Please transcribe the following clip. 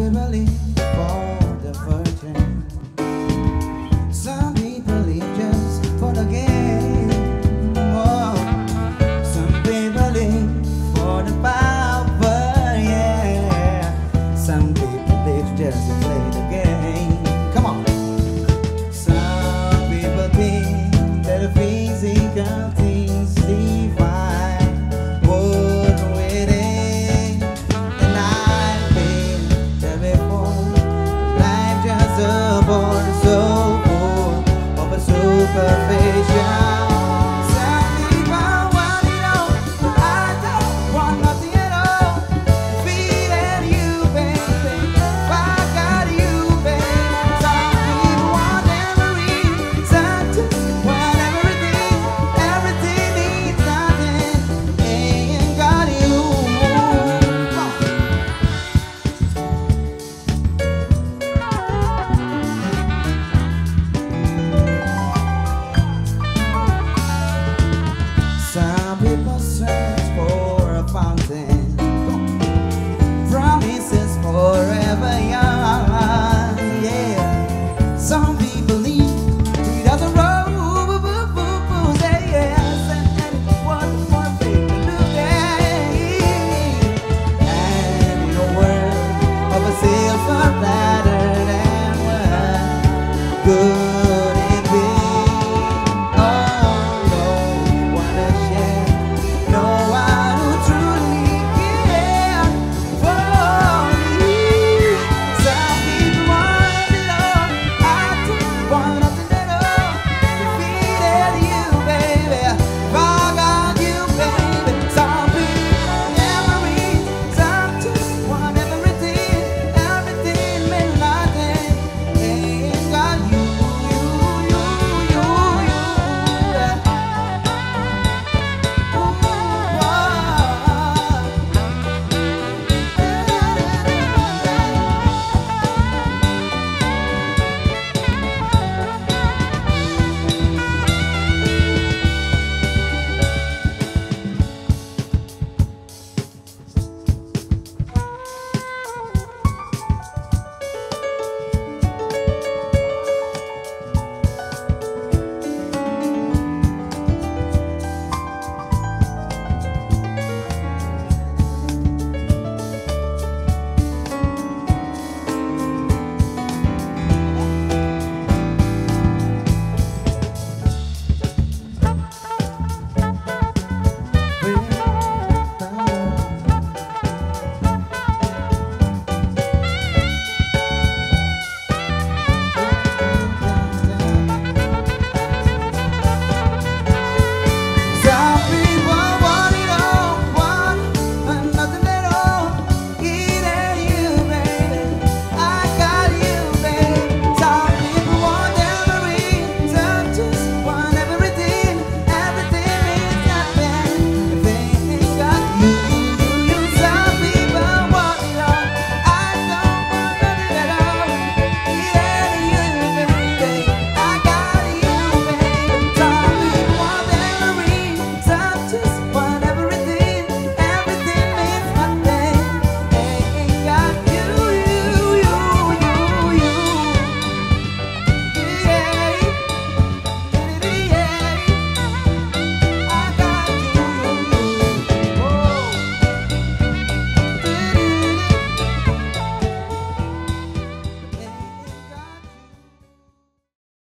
Beverly.